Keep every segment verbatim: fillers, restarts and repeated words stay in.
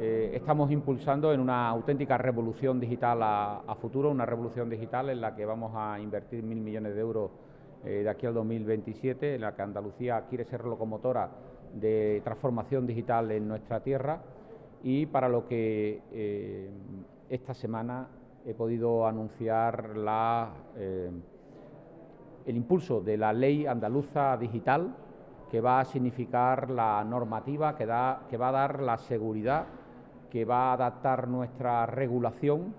eh, estamos impulsando en una auténtica revolución digital a, a futuro, una revolución digital en la que vamos a invertir mil millones de euros eh, de aquí al dos mil veintisiete, en la que Andalucía quiere ser locomotora de transformación digital en nuestra tierra, y para lo que eh, esta semana he podido anunciar la, eh, el impulso de la Ley Andaluza Digital, que va a significar la normativa que, da, que va a dar la seguridad, que va a adaptar nuestra regulación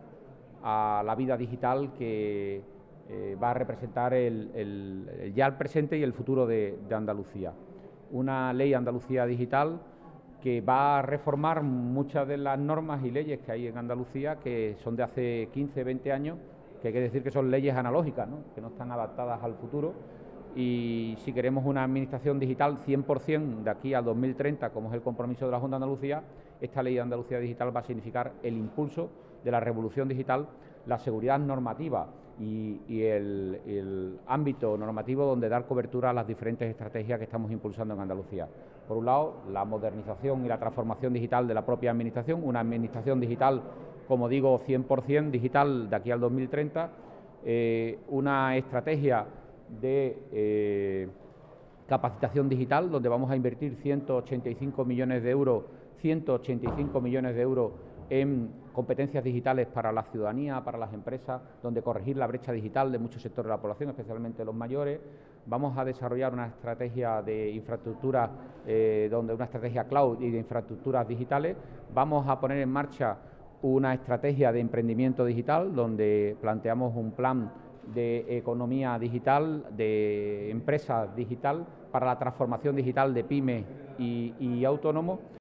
a la vida digital que eh, va a representar el, el, el ya el presente y el futuro de, de Andalucía. Una Ley Andalucía Digital que va a reformar muchas de las normas y leyes que hay en Andalucía, que son de hace quince, veinte años, que hay que decir que son leyes analógicas, ¿no?, que no están adaptadas al futuro. Y si queremos una administración digital cien por cien de aquí al dos mil treinta, como es el compromiso de la Junta de Andalucía, esta Ley de Andalucía Digital va a significar el impulso de la revolución digital, la seguridad normativa y, y el, el ámbito normativo donde dar cobertura a las diferentes estrategias que estamos impulsando en Andalucía. Por un lado, la modernización y la transformación digital de la propia administración, una administración digital, como digo, cien por cien digital de aquí al dos mil treinta, eh, una estrategia de eh, capacitación digital, donde vamos a invertir ciento ochenta y cinco millones de euros, ciento ochenta y cinco millones de euros en competencias digitales para la ciudadanía, para las empresas, donde corregir la brecha digital de muchos sectores de la población, especialmente los mayores. Vamos a desarrollar una estrategia de infraestructuras, eh, donde una estrategia cloud y de infraestructuras digitales. Vamos a poner en marcha una estrategia de emprendimiento digital, donde planteamos un plan de economía digital, de empresa digital, para la transformación digital de pymes y, y autónomos.